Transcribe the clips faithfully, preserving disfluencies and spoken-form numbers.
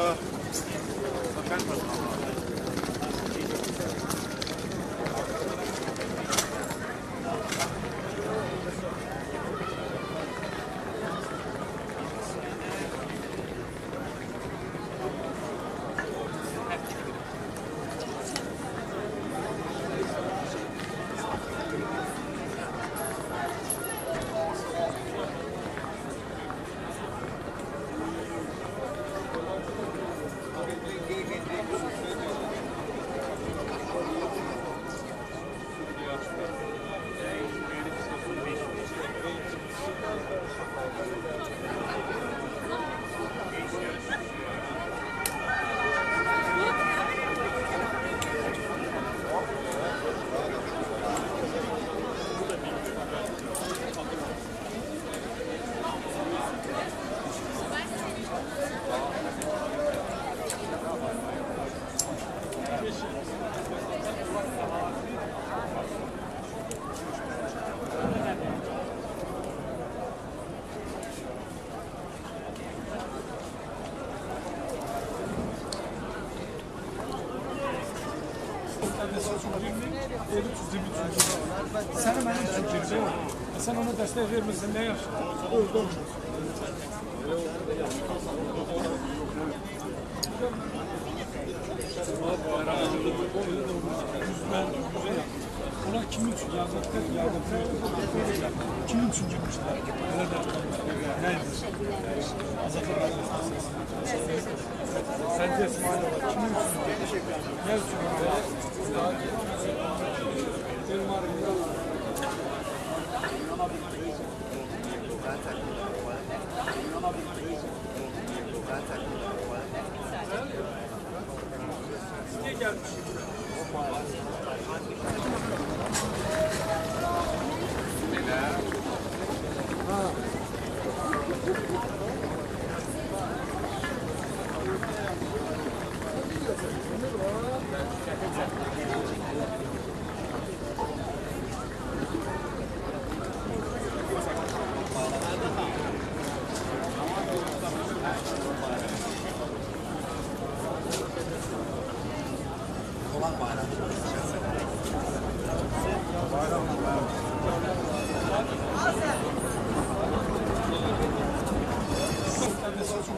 aber man kann was machen. Sana benim düşüncem, sen ona destek vermesin ne yapsın? Öldürmüş. Ona kimin için yazdıklar, yazdıklar, kimin için gitmişler? Neydi? Azatullah. Sanchez Manuel, kimin için? Ne için? Niye gelmiş?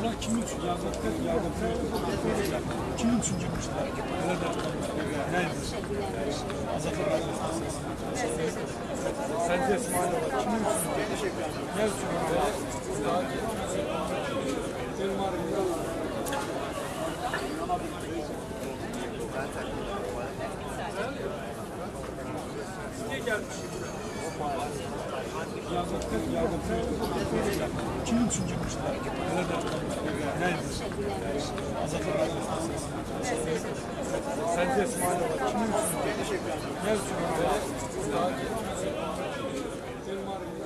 Ona kimin için yazdıklar, yazdıklar, kimin için gitmişler? Neydi? Azatullah. Sanchez Manuel, kimin için gitmişler? Ne için? Niye gelmiş? Yazdıklar, yazdıklar, kimin için gitmişler? Neydi? Azatullah. Sanchez Manuel, kimin için gitmişler? Ne için?